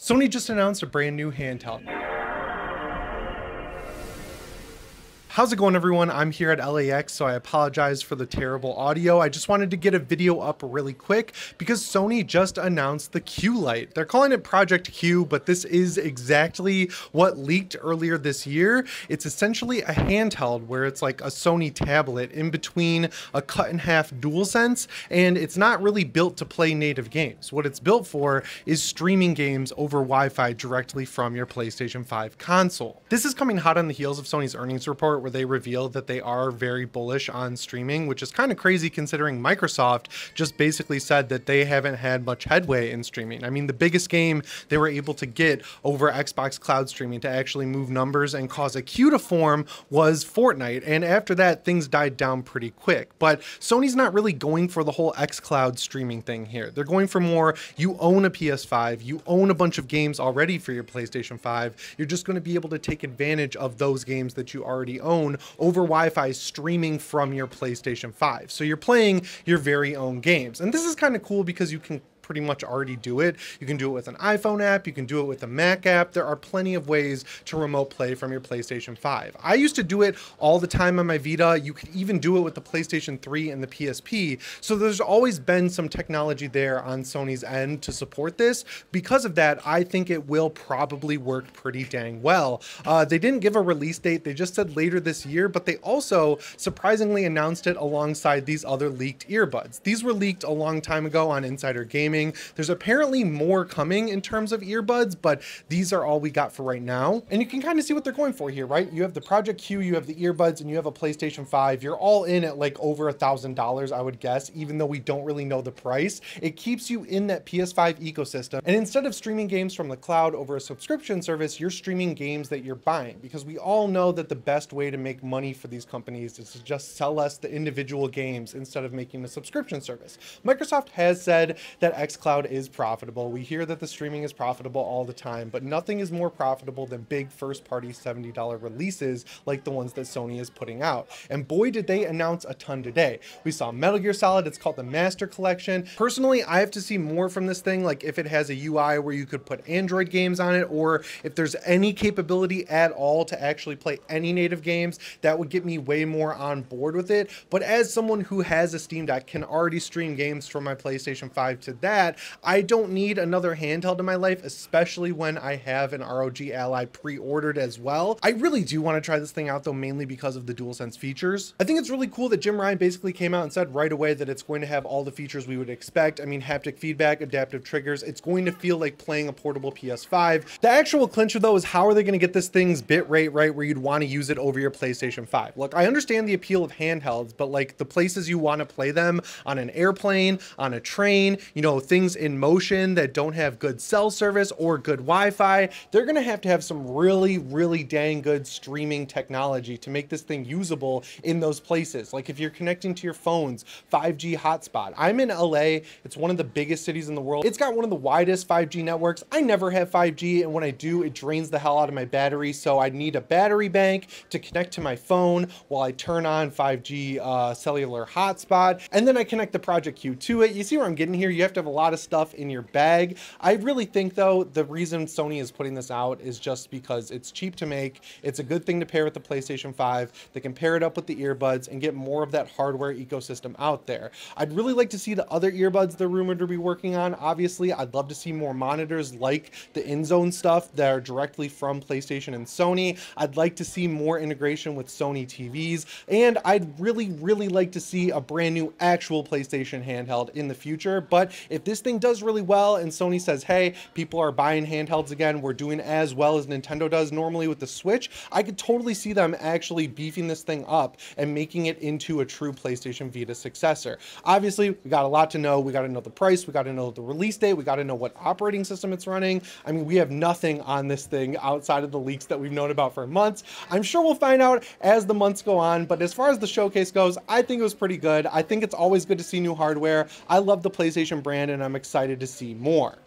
Sony just announced a brand new handheld. How's it going, everyone? I'm here at LAX, so I apologize for the terrible audio. I just wanted to get a video up really quick because Sony just announced the Q Lite. They're calling it Project Q, but this is exactly what leaked earlier this year. It's essentially a handheld where it's like a Sony tablet in between a cut-in-half DualSense, and it's not really built to play native games. What it's built for is streaming games over Wi-Fi directly from your PlayStation 5 console. This is coming hot on the heels of Sony's earnings report, where they revealed that they are very bullish on streaming, which is kind of crazy considering Microsoft just basically said that they haven't had much headway in streaming. I mean, the biggest game they were able to get over Xbox Cloud streaming to actually move numbers and cause a queue to form was Fortnite, and after that things died down pretty quick. But Sony's not really going for the whole xCloud streaming thing here. They're going for more, you own a PS5, you own a bunch of games already for your PlayStation 5, you're just going to be able to take advantage of those games that you already own over Wi-Fi streaming from your PlayStation 5. So you're playing your very own games. And this is kind of cool because you can pretty much already do it. You can do it with an iPhone app, you can do it with a Mac app. There are plenty of ways to remote play from your PlayStation 5. I used to do it all the time on my Vita. You could even do it with the PlayStation 3 and the PSP. So there's always been some technology there on Sony's end to support this. Because of that, I think it will probably work pretty dang well. They didn't give a release date. They just said later this year, but they also surprisingly announced it alongside these other leaked earbuds. These were leaked a long time ago on Insider Gaming. There's apparently more coming in terms of earbuds, but these are all we got for right now. And you can kind of see what they're going for here, right? You have the Project Q, you have the earbuds, and you have a PlayStation 5. You're all in at like over $1,000, I would guess, even though we don't really know the price. It keeps you in that PS5 ecosystem. And instead of streaming games from the cloud over a subscription service, you're streaming games that you're buying, because we all know that the best way to make money for these companies is to just sell us the individual games instead of making a subscription service. Microsoft has said that xCloud is profitable. We hear that the streaming is profitable all the time, but nothing is more profitable than big first-party $70 releases like the ones that Sony is putting out. And boy, did they announce a ton today. We saw Metal Gear Solid. It's called the Master Collection. Personally, I have to see more from this thing, like if it has a UI where you could put Android games on it, or if there's any capability at all to actually play any native games. That would get me way more on board with it. But as someone who has a Steam Deck, can already stream games from my PlayStation 5 to that, I don't need another handheld in my life, especially when I have an ROG Ally pre-ordered as well. I really do want to try this thing out though, mainly because of the DualSense features. I think it's really cool that Jim Ryan basically came out and said right away that it's going to have all the features we would expect. I mean, haptic feedback, adaptive triggers, it's going to feel like playing a portable PS5. The actual clincher though is how are they going to get this thing's bit rate right where you'd want to use it over your PlayStation 5. Look, I understand the appeal of handhelds, but like the places you want to play them, on an airplane, on a train, you know, things in motion that don't have good cell service or good Wi-Fi, they're gonna have to have some really dang good streaming technology to make this thing usable in those places. Like if you're connecting to your phone's 5G hotspot. I'm in LA, it's one of the biggest cities in the world. It's got one of the widest 5G networks. I never have 5G, and when I do, it drains the hell out of my battery, so I need a battery bank to connect to my phone while I turn on 5G cellular hotspot, and then I connect the Project Q to it. You see where I'm getting here? You have to have a lot of stuff in your bag. I really think though, the reason Sony is putting this out is just because it's cheap to make. It's a good thing to pair with the PlayStation 5. They can pair it up with the earbuds and get more of that hardware ecosystem out there. I'd really like to see the other earbuds they're rumored to be working on. Obviously, I'd love to see more monitors like the InZone stuff that are directly from PlayStation and Sony. I'd like to see more integration with Sony TVs, and I'd really like to see a brand new actual PlayStation handheld in the future. But if this thing does really well and Sony says, hey, people are buying handhelds again, we're doing as well as Nintendo does normally with the Switch, I could totally see them actually beefing this thing up and making it into a true PlayStation Vita successor. Obviously, we got a lot to know. We got to know the price. We got to know the release date. We got to know what operating system it's running. I mean, we have nothing on this thing outside of the leaks that we've known about for months. I'm sure we'll find out as the months go on, but as far as the showcase goes, I think it was pretty good. I think it's always good to see new hardware. I love the PlayStation brand, and I'm excited to see more.